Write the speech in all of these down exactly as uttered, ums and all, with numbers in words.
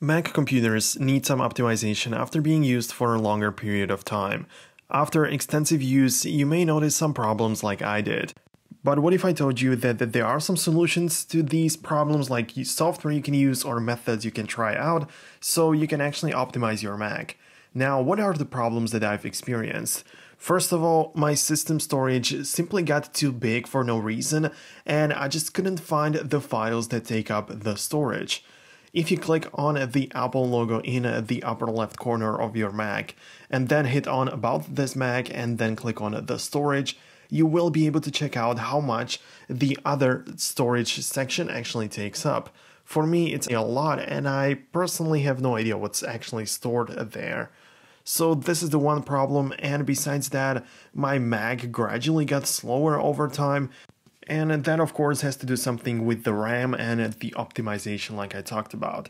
Mac computers need some optimization after being used for a longer period of time. After extensive use, you may notice some problems like I did. But what if I told you that, that there are some solutions to these problems, like software you can use or methods you can try out, so you can actually optimize your Mac. Now, what are the problems that I've experienced? First of all, my system storage simply got too big for no reason, and I just couldn't find the files that take up the storage. If you click on the Apple logo in the upper left corner of your Mac, and then hit on About This Mac, and then click on the storage, you will be able to check out how much the other storage section actually takes up. For me, it's a lot, and I personally have no idea what's actually stored there. So this is the one problem, and besides that, my Mac gradually got slower over time, and that of course has to do something with the RAM and the optimization like I talked about.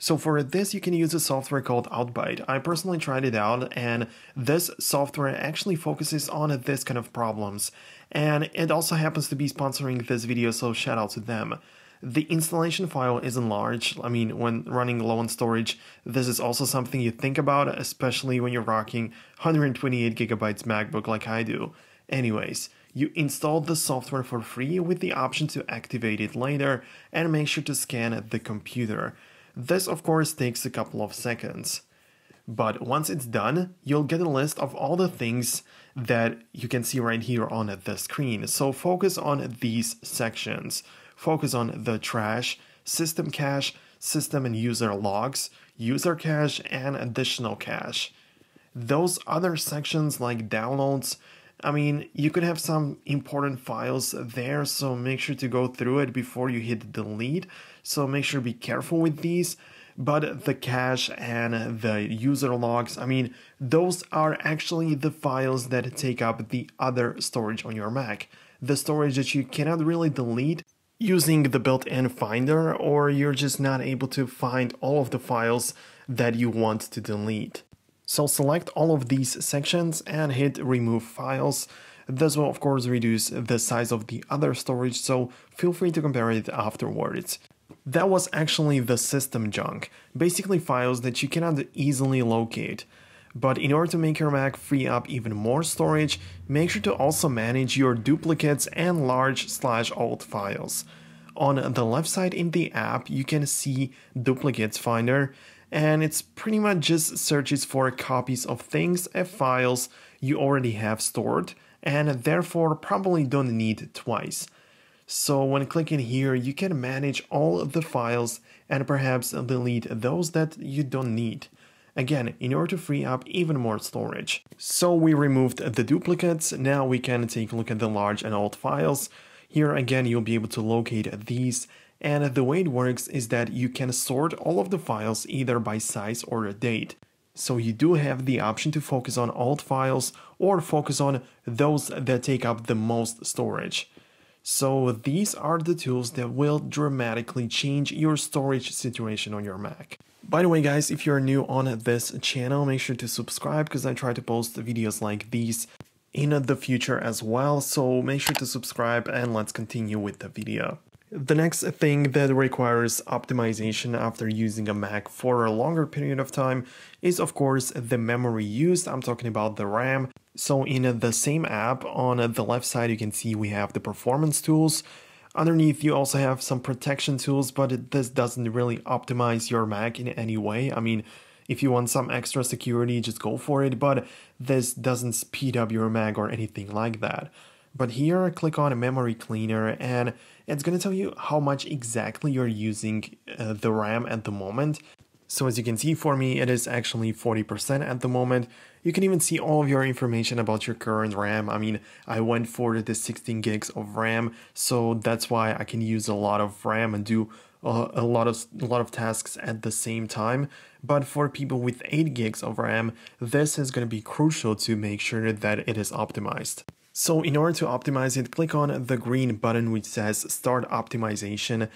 So for this, you can use a software called Outbyte. I personally tried it out, and this software actually focuses on this kind of problems. And it also happens to be sponsoring this video, so shout out to them. The installation file isn't large. I mean, when running low on storage, this is also something you think about, especially when you're rocking one hundred twenty-eight gigabytes MacBook like I do. Anyways, you install the software for free with the option to activate it later, and make sure to scan the computer. This of course takes a couple of seconds, but once it's done, you'll get a list of all the things that you can see right here on the screen. So focus on these sections. Focus on the trash, system cache, system and user logs, user cache, and additional cache. Those other sections like downloads, I mean, you could have some important files there, so make sure to go through it before you hit delete. So make sure to be careful with these. But the cache and the user logs, I mean, those are actually the files that take up the other storage on your Mac. The storage that you cannot really delete using the built-in Finder, or you're just not able to find all of the files that you want to delete. So select all of these sections and hit remove files. This will of course reduce the size of the other storage, so feel free to compare it afterwards. That was actually the system junk, basically files that you cannot easily locate. But in order to make your Mac free up even more storage, make sure to also manage your duplicates and large slash old files. On the left side in the app, you can see Duplicates Finder, and it's pretty much just searches for copies of things and files you already have stored, and therefore probably don't need twice. So when clicking here, you can manage all of the files and perhaps delete those that you don't need. Again, in order to free up even more storage. So we removed the duplicates, now we can take a look at the large and old files. Here again, you'll be able to locate these. And the way it works is that you can sort all of the files either by size or a date. So you do have the option to focus on old files or focus on those that take up the most storage. So these are the tools that will dramatically change your storage situation on your Mac. By the way guys, if you're new on this channel, make sure to subscribe because I try to post videos like these in the future as well. So make sure to subscribe and let's continue with the video. The next thing that requires optimization after using a Mac for a longer period of time is of course the memory used. I'm talking about the RAM. So in the same app, on the left side you can see we have the performance tools. Underneath you also have some protection tools, but this doesn't really optimize your Mac in any way. I mean, if you want some extra security, just go for it, but this doesn't speed up your Mac or anything like that. But here, click on Memory Cleaner, and it's going to tell you how much exactly you're using uh, the RAM at the moment. So as you can see, for me, it is actually forty percent at the moment. You can even see all of your information about your current RAM. I mean, I went for the sixteen gigs of RAM, so that's why I can use a lot of RAM and do uh, a lot of a lot of tasks at the same time. But for people with eight gigs of RAM, this is going to be crucial to make sure that it is optimized. So in order to optimize it, click on the green button which says Start Optimization,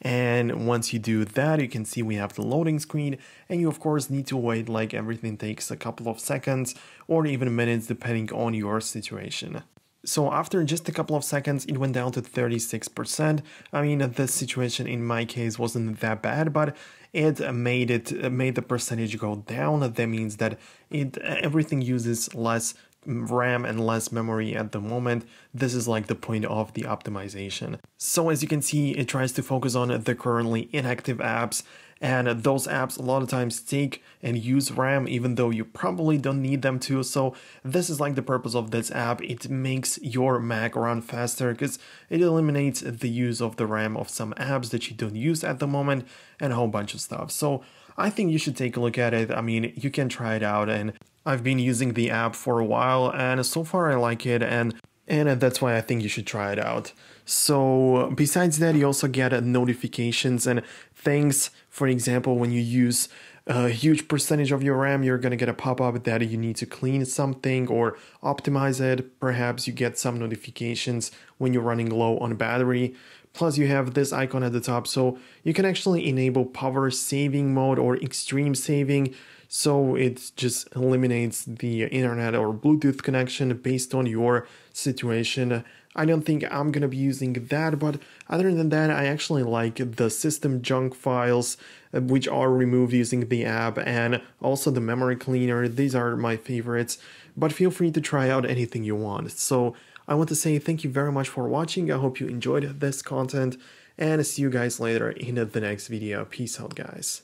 and once you do that, you can see we have the loading screen, and you of course need to wait, like everything takes a couple of seconds or even minutes depending on your situation. So after just a couple of seconds, it went down to thirty-six percent. I mean, the situation in my case wasn't that bad, but it made it made the percentage go down. That means that it everything uses less RAM and less memory at the moment. This is like the point of the optimization. So as you can see, it tries to focus on the currently inactive apps, and those apps a lot of times take and use RAM even though you probably don't need them to. So this is like the purpose of this app. It makes your Mac run faster because it eliminates the use of the RAM of some apps that you don't use at the moment and a whole bunch of stuff. So I think you should take a look at it. I mean, you can try it out, and I've been using the app for a while, and so far I like it, and and that's why I think you should try it out. So besides that, you also get notifications and things. For example, when you use a huge percentage of your RAM, you're gonna get a pop-up that you need to clean something or optimize it. Perhaps you get some notifications when you're running low on battery. Plus you have this icon at the top, so you can actually enable power saving mode or extreme saving. So it just eliminates the internet or Bluetooth connection based on your situation. I don't think I'm gonna be using that, but other than that, I actually like the system junk files, which are removed using the app, and also the memory cleaner. These are my favorites, but feel free to try out anything you want. So I want to say thank you very much for watching. I hope you enjoyed this content, and see you guys later in the next video. Peace out, guys.